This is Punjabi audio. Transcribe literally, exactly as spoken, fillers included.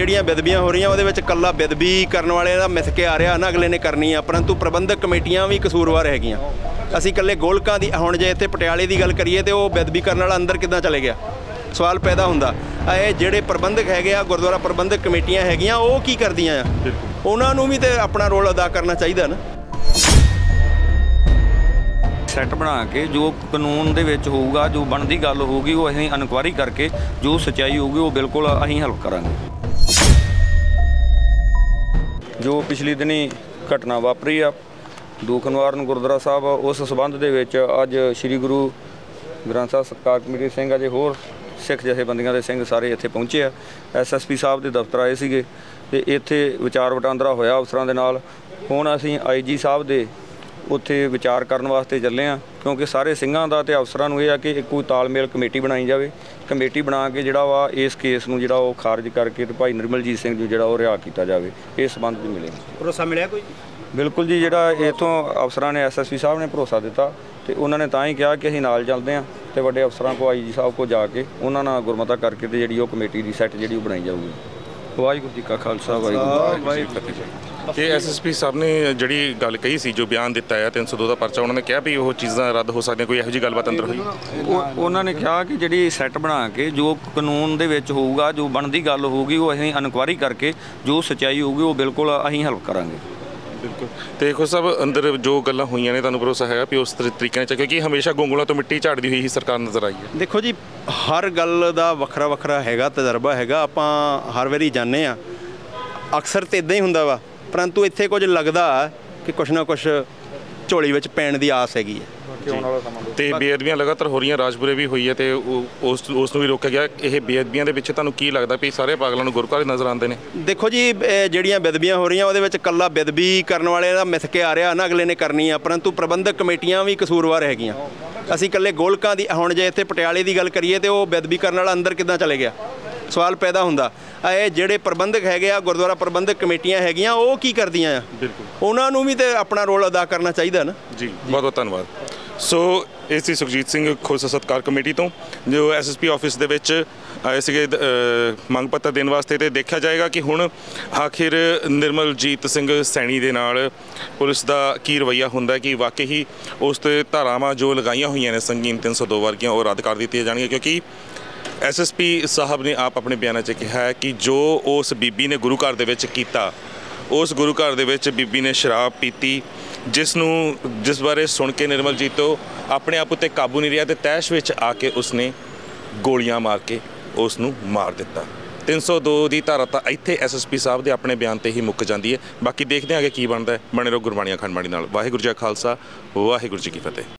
ਜਿਹੜੀਆਂ ਬਦਬੀਆਂ ਹੋ ਰਹੀਆਂ ਉਹਦੇ ਵਿੱਚ ਕੱਲਾ ਬਦਬੀ ਕਰਨ ਵਾਲੇ ਦਾ ਮਿਸਕੇ ਆ ਰਿਹਾ ਨਾ ਅਗਲੇ ਨੇ ਕਰਨੀ ਆ, ਪਰੰਤੂ ਪ੍ਰਬੰਧਕ ਕਮੇਟੀਆਂ ਵੀ ਕਸੂਰਵਾਰ ਹੈਗੀਆਂ। ਅਸੀਂ ਇਕੱਲੇ ਗੋਲਕਾਂ ਦੀ ਹੁਣ ਜੇ ਇੱਥੇ ਪਟਿਆਲੇ ਦੀ ਗੱਲ ਕਰੀਏ ਤੇ ਉਹ ਬਦਬੀ ਕਰਨ ਵਾਲਾ ਅੰਦਰ ਕਿੱਦਾਂ ਚਲੇ ਗਿਆ ਸਵਾਲ ਪੈਦਾ ਹੁੰਦਾ। ਇਹ ਜਿਹੜੇ ਪ੍ਰਬੰਧਕ ਹੈਗੇ ਆ ਗੁਰਦੁਆਰਾ ਪ੍ਰਬੰਧਕ ਕਮੇਟੀਆਂ ਹੈਗੀਆਂ ਉਹ ਕੀ ਕਰਦੀਆਂ ਆ, ਉਹਨਾਂ ਨੂੰ ਵੀ ਤੇ ਆਪਣਾ ਰੋਲ ਅਦਾ ਕਰਨਾ ਚਾਹੀਦਾ ਨਾ। ਸੈੱਟ ਬਣਾ ਕੇ ਜੋ ਕਾਨੂੰਨ ਦੇ ਵਿੱਚ ਹੋਊਗਾ ਜੋ ਬਣਦੀ ਗੱਲ ਹੋਊਗੀ ਉਹ ਅਸੀਂ ਇਨਕੁਆਇਰੀ ਕਰਕੇ ਜੋ ਸੱਚਾਈ ਹੋਊਗੀ ਉਹ ਬਿਲਕੁਲ ਅਸੀਂ ਹੈਲਪ ਕਰਾਂਗੇ। ਜੋ ਪਿਛਲੇ ਦਿਨੀ ਘਟਨਾ ਵਾਪਰੀ ਆ ਦੁਖਨਿਵਾਰਨ ਨੂੰ ਗੁਰਦੁਆਰਾ ਸਾਹਿਬ ਉਸ ਸੰਬੰਧ ਦੇ ਵਿੱਚ ਅੱਜ ਸ਼੍ਰੀ ਗੁਰੂ ਗ੍ਰੰਥ ਸਾਹਿਬ ਸਰਕਾਰ ਕਮੇਟੀ ਸਿੰਘ ਅਜੇ ਹੋਰ ਸਿੱਖ ਜਥੇਬੰਦੀਆਂ ਦੇ ਸਿੰਘ ਸਾਰੇ ਇੱਥੇ ਪਹੁੰਚੇ ਆ। ਐਸਐਸਪੀ ਸਾਹਿਬ ਦੇ ਦਫ਼ਤਰ ਆਏ ਸੀਗੇ ਤੇ ਇੱਥੇ ਵਿਚਾਰ ਵਟਾਂਦਰਾ ਹੋਇਆ ਅਫਸਰਾਂ ਦੇ ਨਾਲ। ਹੁਣ ਅਸੀਂ ਆਈਜੀ ਸਾਹਿਬ ਦੇ ਉੱਥੇ ਵਿਚਾਰ ਕਰਨ ਵਾਸਤੇ ਚੱਲੇ ਹਾਂ, ਕਿਉਂਕਿ ਸਾਰੇ ਸਿੰਘਾਂ ਦਾ ਅਤੇ ਅਫਸਰਾਂ ਨੂੰ ਇਹ ਆ ਕਿ ਇੱਕੋ ਤਾਲਮੇਲ ਕਮੇਟੀ ਬਣਾਈ ਜਾਵੇ। ਕਮੇਟੀ ਬਣਾ ਕੇ ਜਿਹੜਾ ਵਾ ਇਸ ਕੇਸ ਨੂੰ ਜਿਹੜਾ ਉਹ ਖਾਰਜ ਕਰਕੇ ਤੇ ਭਾਈ ਨਿਰਮਲਜੀਤ ਸਿੰਘ ਨੂੰ ਜਿਹੜਾ ਉਹ ਰਿਹਾ ਕੀਤਾ ਜਾਵੇ। ਇਸ ਸੰਬੰਧ ਵੀ ਮਿਲੇ ਭਰੋਸਾ ਮਿਲਿਆ ਕੋਈ? ਬਿਲਕੁਲ ਜੀ, ਜਿਹੜਾ ਇੱਥੋਂ ਅਫਸਰਾਂ ਨੇ ਐਸਐਸਪੀ ਸਾਹਿਬ ਨੇ ਭਰੋਸਾ ਦਿੱਤਾ ਅਤੇ ਉਹਨਾਂ ਨੇ ਤਾਂ ਹੀ ਕਿਹਾ ਕਿ ਅਸੀਂ ਨਾਲ ਚੱਲਦੇ ਹਾਂ ਅਤੇ ਵੱਡੇ ਅਫਸਰਾਂ ਕੋਲ ਆਈ ਜੀ ਸਾਹਿਬ ਕੋਲ ਜਾ ਕੇ ਉਹਨਾਂ ਨਾਲ ਗੁਰਮਤਾ ਕਰਕੇ ਅਤੇ ਜਿਹੜੀ ਉਹ ਕਮੇਟੀ ਦੀ ਸੈੱਟ ਜਿਹੜੀ ਉਹ ਬਣਾਈ ਜਾਊਗੀ। ਵਾਹਿਗੁਰੂ ਜੀ ਕਾ ਖਾਲਸਾ ਵਾਹਿਗੁਰੂ ਜੀ ਕੀ ਫਤਿਹ। ये एस एस पी साहब ने जी गल कही सी जो बयान दिता है तीन सौ दो का पर्चा, उन्होंने कहा भी वो चीज़ा रद्द हो सकती कोई यह जी गलबात अंदर हुई। उन्होंने कहा कि जी सैट बना के जो कानून दे विच होगा जो बनती गल होगी वो असीं इनकुआरी करके जो सच्चाई होगी वो बिल्कुल असीं हैल्प करांगे। बिल्कुल तो देखो सब अंदर जो गल्लां हुईयां ने तुहानूं भरोसा है भी उस तरीके ने, क्योंकि हमेशा गोंगलों तो मिट्टी झाड़दी हुई ही सरकार नज़र आई है। देखो जी हर गल दा वखरा वखरा हैगा तजर्बा हैगा, आपां हर वारी जाने आ अक्सर तो इदां ही हुंदा वा, परंतु इत्थे कुछ लगता कि कुछ ना कुछ झोली ਵਿੱਚ ਪੈਣ ਦੀ ਆਸ हैगी है। तो बेअदबियां लगातार हो रही राजपुरे भी हुई है तो उस उस भी रोकिया गया। यह बेअदबियां के पिछे तुहानूं की लगता भी सारे पागलों नूं गुरघर नज़र आते हैं? देखो जी ਜਿਹੜੀਆਂ बेदबियां हो रही ਉਹਦੇ ਵਿੱਚ ਕੱਲਾ बेदबी ਕਰਨ ਵਾਲੇ ਦਾ ਮਿਸਕੇ ਆ ਰਿਹਾ ਨਾ ਅਗਲੇ ਨੇ ਕਰਨੀ ਆ, परंतु प्रबंधक कमेटियां भी कसूरवार हैगियां। ਅਸੀਂ ਇਕੱਲੇ ਗੋਲਕਾਂ ਦੀ ਹੁਣ ਜੇ ਇੱਥੇ ਪਟਿਆਲੇ ਦੀ ਗੱਲ ਕਰੀਏ ਤੇ ਉਹ बेदबी ਕਰਨ ਵਾਲਾ ਅੰਦਰ ਕਿੱਦਾਂ ਚਲੇ ਗਿਆ ਸਵਾਲ ਪੈਦਾ ਹੁੰਦਾ। ਇਹ ਜਿਹੜੇ ਪ੍ਰਬੰਧਕ ਹੈਗੇ ਆ ਗੁਰਦੁਆਰਾ ਪ੍ਰਬੰਧਕ ਕਮੇਟੀਆਂ ਹੈਗੀਆਂ ਉਹ ਕੀ ਕਰਦੀਆਂ ਆ, ਬਿਲਕੁਲ ਉਹਨਾਂ ਨੂੰ ਵੀ ਤੇ ਆਪਣਾ ਰੋਲ ਅਦਾ ਕਰਨਾ ਚਾਹੀਦਾ ਨਾ। ਜੀ ਬਹੁਤ ਬਹੁਤ ਧੰਨਵਾਦ। ਸੋ ਇਹ ਸੀ ਸੁਖਜੀਤ ਸਿੰਘ ਖੋਸਾ ਸਤਿਕਾਰ ਕਮੇਟੀ ਤੋਂ ਜੋ ਐਸਐਸਪੀ ਆਫਿਸ ਦੇ ਵਿੱਚ ਆਏ ਸੀਗੇ ਮੰਗ ਪੱਤਰ ਦੇਣ ਵਾਸਤੇ। ਤੇ ਦੇਖਿਆ ਜਾਏਗਾ ਕਿ ਹੁਣ ਆਖਿਰ ਨਿਰਮਲਜੀਤ ਸਿੰਘ ਸੈਣੀ ਦੇ ਨਾਲ ਪੁਲਿਸ ਦਾ ਕੀ ਰਵੱਈਆ ਹੁੰਦਾ ਕਿ ਵਾਕਈ ਹੀ ਉਸ ਤੇ ਧਾਰਾਵਾਂ ਜੋ ਲਗਾਈਆਂ ਹੋਈਆਂ ਨੇ ਸੰਗੀਨ ਤਿੰਨ ਸੌ ਦੋ ਵਰਗੀਆਂ ਉਹ ਰੱਦ ਕਰ ਦਿੱਤੀਆਂ ਜਾਣਗੀਆਂ। ਕਿਉਂਕਿ एस एस पी साहब ने आप अपने बयान च कहा है कि जो उस बीबी ने गुरु घर दे किया उस गुरु घर दे बीबी ने शराब पीती जिसनों जिस बारे सुन के निर्मलजीत तो अपने आप उत्ते काबू नहीं रहा तो तैश विच आके उसने गोलियां मार के उसनों मार दिता। तीन सौ दो की धारा तो इत्थे एस एस पी साहब के अपने बयान पर ही मुक्क जाती है। बाकी देखते हैं अगे की बनता है। बने रहो गुरबाणी अखंड बाणी नाल। वाहिगुरू जी का खालसा वाहिगुरू जी की फतेह।